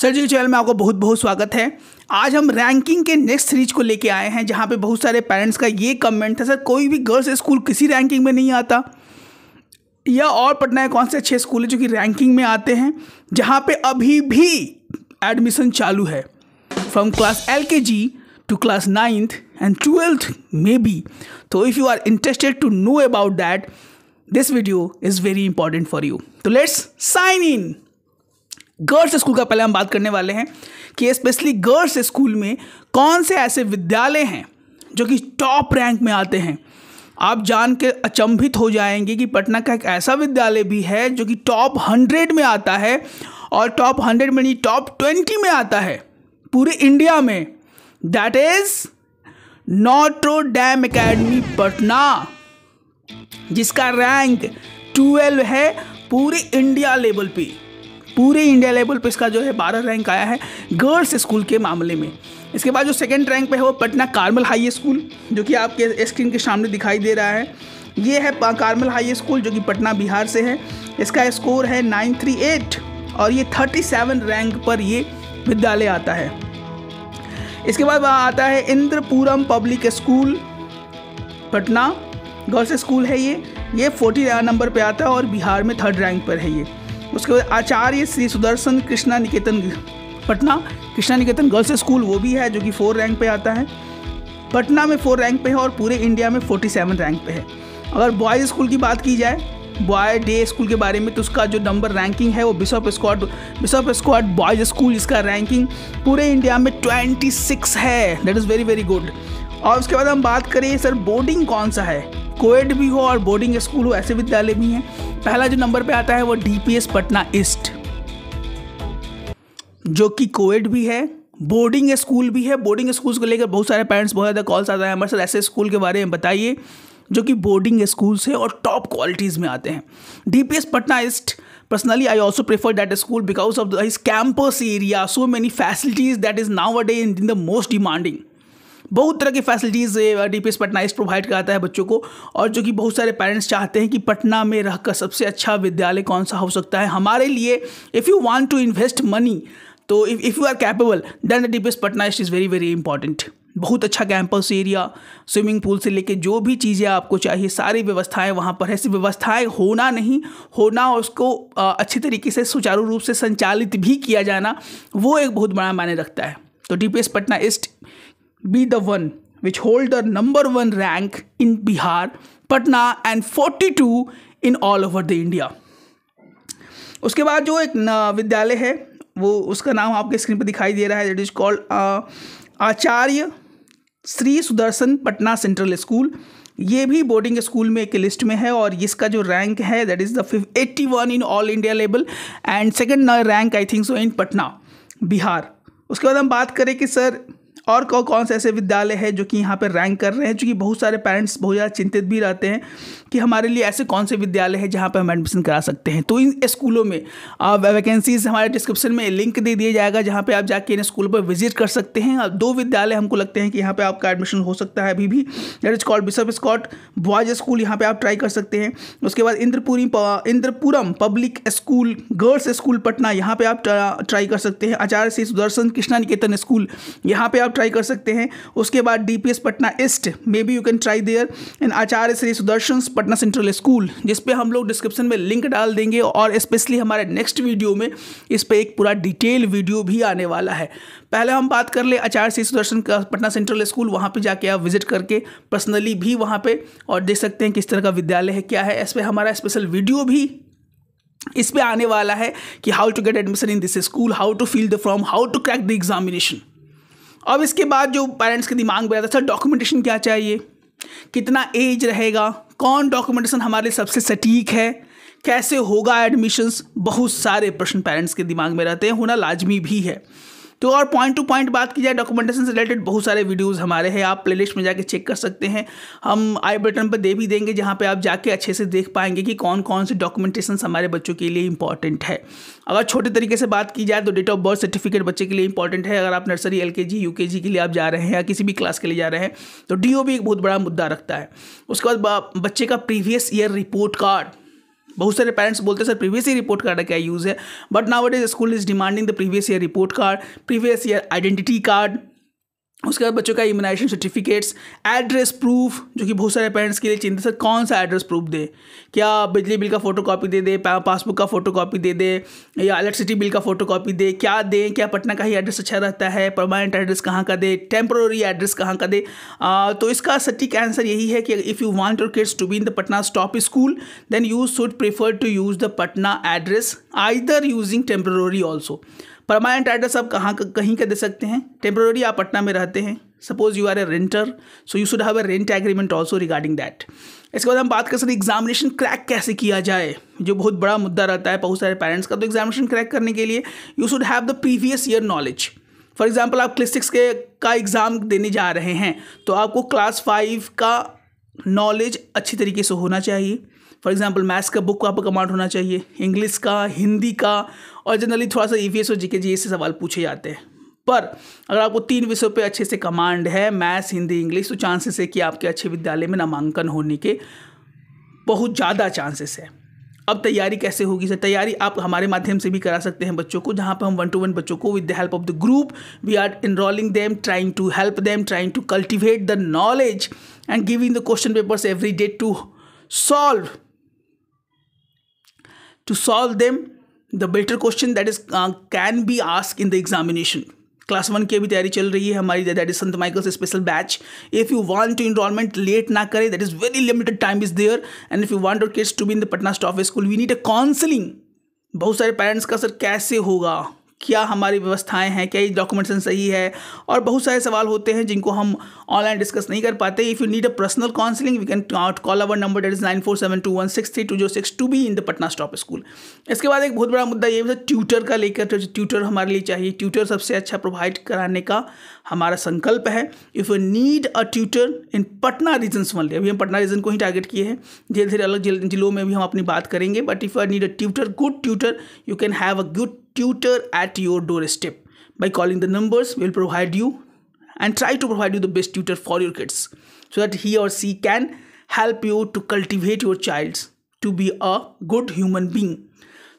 Sir जी channel में आपको बहुत बहुत स्वागत है। आज हम रैंकिंग के नेक्स्ट सीरीज को लेके आए हैं, जहाँ पे बहुत सारे पेरेंट्स का ये कमेंट है, सर कोई भी गर्ल्स स्कूल किसी रैंकिंग में नहीं आता, या और पटना कौन से अच्छे स्कूल है जो कि रैंकिंग में आते हैं, जहाँ पे अभी भी एडमिशन चालू है from class LKG to class 9th and 12th maybe. So if you are interested to know about that, this video is very important for you. So let's sign in. Girls school का पहले हम बात करने वाले हैं कि specially girls school में कौन से ऐसे विद्यालय हैं जो कि टॉप रैंक में आते हैं। आप जान के अचंभित हो जाएंगे कि पटना का एक ऐसा विद्यालय भी है जो कि टॉप 100 में आता है, और टॉप 100 में नहीं टॉप 20 में आता है पूरे इंडिया में। That is Notre Dame Academy Patna, जिसका रैंक 12 है पूरे इंडिया लेवल पे। पूरे इंडिया लेवल पे इसका जो है 12 रैंक आया है गर्ल्स स्कूल के मामले में। इसके बाद जो सेकंड रैंक पे है वो पटना कार्मल हाई स्कूल, जो कि आपके स्क्रीन के सामने दिखाई दे रहा है। ये है कार्मल हाई स्कूल जो कि पटना बिहार से है। इसका स्कोर है 938 और ये 37 रैंक पर ये विद्यालय आता है। इसके बाद वहाँ आता है Indrapuram public school Patna, girls school है ये 40 नंबर पे आता है और बिहार में 3rd रैंक पर है ये। उसके बाद आचार्य श्री सुदर्शन कृष्णा निकेतन पटना, कृष्णा निकेतन गर्ल्स स्कूल वो भी है जो कि 4 रैंक पे आता है। पटना में 4 रैंक पे है और पूरे इंडिया में 47 रैंक पे है। अगर बॉयज़ स्कूल की बात की जाए, बॉय डे स्कूल के बारे में, तो उसका जो नंबर रैंकिंग है वो बिशप स्क्वाड बॉयज़ स्कूल, इसका रैंकिंग पूरे इंडिया में 26 है। That is very very good. और उसके बाद हम बात करें सर बोर्डिंग कौन सा है, कोएड भी हो और बोर्डिंग स्कूल हो, ऐसे विद्यालय भी हैं। पहला जो नंबर पे आता है वो DPS पटना ईस्ट, जो कि कोएड भी है, बोर्डिंग स्कूल भी है। बोर्डिंग स्कूल्स को लेकर बहुत सारे पेरेंट्स बहुत ज़्यादा कॉल्स आता है, हमारे सर ऐसे स्कूल के बारे में बताइए जो कि बोर्डिंग स्कूल्स है और टॉप क्वालिटीज़ में आते हैं। DPS Patna east, personally I also prefer that school because of his campus area, so many facilities that is now a day in the most demanding. बहुत तरह की facilities DPS Patna east provide कराता है बच्चों को, और जो कि बहुत सारे पेरेंट्स चाहते हैं कि पटना में रहकर सबसे अच्छा विद्यालय कौन सा हो सकता है हमारे लिए। If you want to invest money, तो if you are capable, then DPS Patna East is very very important. बहुत अच्छा कैंपस एरिया, स्विमिंग पूल से लेके जो भी चीज़ें आपको चाहिए सारी व्यवस्थाएं वहाँ पर है। सिर्फ व्यवस्थाएं होना और उसको अच्छी तरीके से सुचारू रूप से संचालित भी किया जाना, वो एक बहुत बड़ा मायने रखता है। तो DPS Patna East be the one which hold the number 1 rank in Bihar Patna and 42 in all over the India. उसके बाद जो एक विद्यालय है वो, उसका नाम आपके स्क्रीन पर दिखाई दे रहा है, that is called Acharya Shri Sudarshan Patna central school. ये भी बोर्डिंग स्कूल में एक लिस्ट में है और इसका जो रैंक है that is the 81 in all India level and 2nd rank I think so in Patna Bihar. उसके बाद हम बात करें कि सर और कौन से ऐसे विद्यालय है जो कि यहाँ पर रैंक कर रहे हैं, क्योंकि बहुत सारे पेरेंट्स बहुत ज़्यादा चिंतित भी रहते हैं कि हमारे लिए ऐसे कौन से विद्यालय हैं जहाँ पर हम एडमिशन करा सकते हैं। तो इन स्कूलों में वैकेंसीज हमारे डिस्क्रिप्शन में लिंक दे दिया जाएगा, जहाँ पे आप जाके इन स्कूलों पर विजिट कर सकते हैं। और 2 विद्यालय हमको लगते हैं कि यहाँ पर आपका एडमिशन हो सकता है अभी भी, that is called Bishop Scott boys school, यहाँ पर आप ट्राई कर सकते हैं। उसके बाद Indrapuram public school girls school Patna, यहाँ पर आप ट्राई कर सकते हैं। आचार्य श्री सुदर्शन कृष्णा निकेतन स्कूल, यहाँ पे आप ट्राई कर सकते हैं। उसके बाद DPS Patna East, may be you can try there, and Acharya Shri Sudarshan Patna central school, जिस पे हम लोग डिस्क्रिप्शन में लिंक डाल देंगे, और स्पेशली हमारे नेक्स्ट वीडियो में इस पे एक पूरा डिटेल वीडियो भी आने वाला है। पहले हम बात कर ले आचार्य श्री सुदर्शन पटना सेंट्रल स्कूल, वहाँ पर जाके आप विजिट करके पर्सनली भी वहाँ पर और देख सकते हैं किस तरह का विद्यालय है, क्या है। इस पर हमारा स्पेशल वीडियो भी इस पर आने वाला है कि how to get admission in this school, how to fill the form, how to crack the examination. अब इसके बाद जो पेरेंट्स के दिमाग में आता है, सर डॉक्यूमेंटेशन क्या चाहिए, कितना एज रहेगा, कौन डॉक्यूमेंटेशन हमारे सबसे सटीक है, कैसे होगा एडमिशन्स, बहुत सारे प्रश्न पेरेंट्स के दिमाग में रहते हैं, होना लाजमी भी है। तो और पॉइंट टू पॉइंट बात की जाए डॉक्यूमेंटेशन से रिलेटेड बहुत सारे वीडियोज़ हमारे हैं, आप प्लेलिस्ट में जाके चेक कर सकते हैं। हम आई बटन पर दे भी देंगे, जहाँ पे आप जाके अच्छे से देख पाएंगे कि कौन कौन से डॉक्यूमेंटेशन हमारे बच्चों के लिए इंपॉर्टेंट है। अगर छोटे तरीके से बात की जाए तो डेट ऑफ बर्थ सर्टिफिकेट बच्चे के लिए इंपॉर्टेंट है। अगर आप नर्सरी LKG UKG के लिए आप जा रहे हैं या किसी भी क्लास के लिए जा रहे हैं, तो DO भी एक बहुत बड़ा मुद्दा रखता है। उसके बाद बच्चे का प्रीवियस ईयर रिपोर्ट कार्ड, बहुत सारे पेरेंट्स बोलते हैं sir previous year report card का क्या यूज़ है, but nowadays school is demanding the previous year report card, previous year identity card, उसके बाद बच्चों का इम्यूनाइजेशन सर्टिफिकेट्स, एड्रेस प्रूफ, जो कि बहुत सारे पेरेंट्स के लिए चिंतित सर कौन सा एड्रेस प्रूफ दे, क्या बिजली बिल का फोटोकॉपी दे दे, पासबुक का फोटोकॉपी दे दे या इलेक्ट्रिसिटी बिल का फोटोकॉपी दे, क्या दे, क्या पटना का ही एड्रेस अच्छा रहता है, परमानेंट एड्रेस कहाँ का दे, टेम्प्रोरी एड्रेस कहाँ का दे। तो इसका सटीक आंसर यही है कि if you want your kids to be in the Patna top school then you should prefer to use the Patna address either using temporary also. Permanent address आप कहाँ का कहीं का दे सकते हैं, टेम्प्रोरी आप पटना में रहते हैं, suppose you are a renter so you should have a rent agreement also regarding that. इसके बाद हम बात कर सकते हैं एग्जामिनेशन क्रैक कैसे किया जाए, जो बहुत बड़ा मुद्दा रहता है बहुत सारे पेरेंट्स का। तो एग्जामिनेशन क्रैक करने के लिए you should have the previous year knowledge. For example आप क्लास 6 का एग्ज़ाम देने जा रहे हैं तो आपको क्लास 5 का नॉलेज अच्छी तरीके से होना चाहिए। फॉर एग्जाम्पल मैथ्स का बुक आपको कमांड होना चाहिए, इंग्लिश का, हिंदी का, और जनरली थोड़ा सा ईवीएस और जीके से सवाल पूछे जाते हैं। पर अगर आपको 3 विषयों पे अच्छे से कमांड है, मैथ्स, हिंदी, इंग्लिश, तो चांसेस है कि आपके अच्छे विद्यालय में नामांकन होने के बहुत ज़्यादा चांसेस है। अब तैयारी कैसे होगी सर? तैयारी आप हमारे माध्यम से भी करा सकते हैं बच्चों को, जहाँ पर हम 1 to 1 बच्चों को with the help of the group we are enrolling them, trying to help them, trying to cultivate the knowledge and giving the question papers every day to solve them the better question that is can be asked in the examination। Class 1 की अभी तैयारी चल रही है हमारी, that is Saint Michael's special batch. If you want to enrollment late ना करें, that is very limited time is there. And if you want your kids to be in the Patna top school we need a counselling. बहुत सारे parents का sir कैसे होगा, क्या हमारी व्यवस्थाएं हैं, क्या ये डॉक्यूमेंटेशन सही है, और बहुत सारे सवाल होते हैं जिनको हम ऑनलाइन डिस्कस नहीं कर पाते। If you need a personal counselling we can call our number that is 9472163206 to be in the Patna top school. इसके बाद एक बहुत बड़ा मुद्दा ये है ट्यूटर का लेकर, ट्यूटर हमारे लिए चाहिए, ट्यूटर सबसे अच्छा प्रोवाइड कराने का हमारा संकल्प है। If you need a tutor in Patna regions only, अभी हम पटना रीजन को ही टारगेट किए हैं, धीरे धीरे अलग जिलों में भी हम अपनी बात करेंगे। But if you need a tutor, good tutor, you can have a good tutor at your doorstep by calling the numbers we will provide you and try to provide you the best tutor for your kids so that he or she can help you to cultivate your child to be a good human being।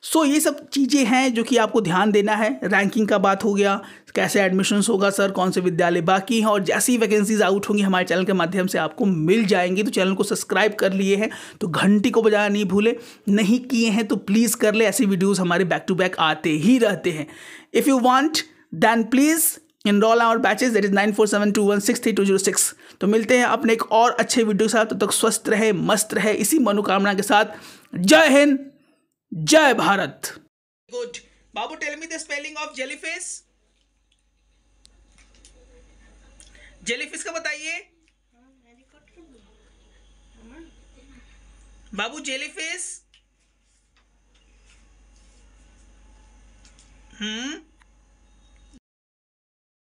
So ये सब चीज़ें हैं जो कि आपको ध्यान देना है। रैंकिंग का बात हो गया, कैसे एडमिशन्स होगा सर, कौन से विद्यालय बाकी हैं, और जैसी वैकेंसीज आउट होंगी हमारे चैनल के माध्यम से आपको मिल जाएंगी। तो चैनल को सब्सक्राइब कर लिए हैं तो घंटी को बजाना नहीं भूले, नहीं किए हैं तो प्लीज़ कर ले, ऐसी वीडियोज़ हमारे बैक टू बैक आते ही रहते हैं। If you want then please enroll our batches that is 9472163206। तो मिलते हैं अपने एक और अच्छे वीडियो के साथ, तब तक स्वस्थ रहे, मस्त रहे, इसी मनोकामना के साथ। जय हिंद, जय भारत। गुड बाबू, tell me the spelling of jellyfish. Jellyfish का बताइए बाबू। जेलीफिश